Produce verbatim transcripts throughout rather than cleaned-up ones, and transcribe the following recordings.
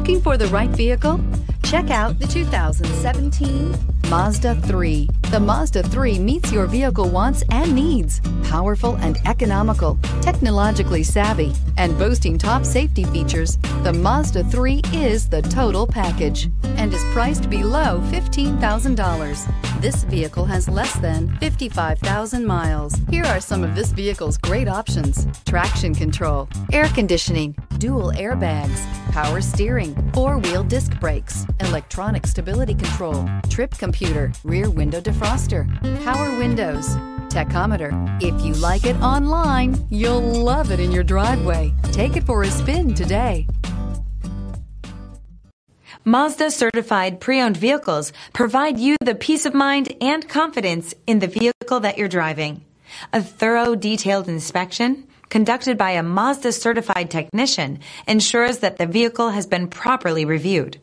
Looking for the right vehicle? Check out the two thousand seventeen Mazda three. The Mazda three meets your vehicle wants and needs. Powerful and economical, technologically savvy, and boasting top safety features, the Mazda three is the total package and is priced below fifteen thousand dollars. This vehicle has less than fifty-five thousand miles. Here are some of this vehicle's great options: traction control, air conditioning, dual airbags, power steering, four-wheel disc brakes, electronic stability control, trip computer, rear window defroster, power windows, tachometer. If you like it online, you'll love it in your driveway. Take it for a spin today. Mazda certified pre-owned vehicles provide you the peace of mind and confidence in the vehicle that you're driving. A thorough, detailed inspection conducted by a Mazda certified technician ensures that the vehicle has been properly reviewed.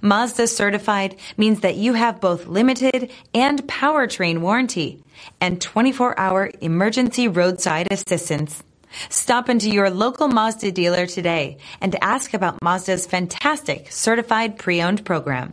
Mazda certified means that you have both limited and powertrain warranty and twenty-four hour emergency roadside assistance. Stop into your local Mazda dealer today and ask about Mazda's fantastic certified pre-owned program.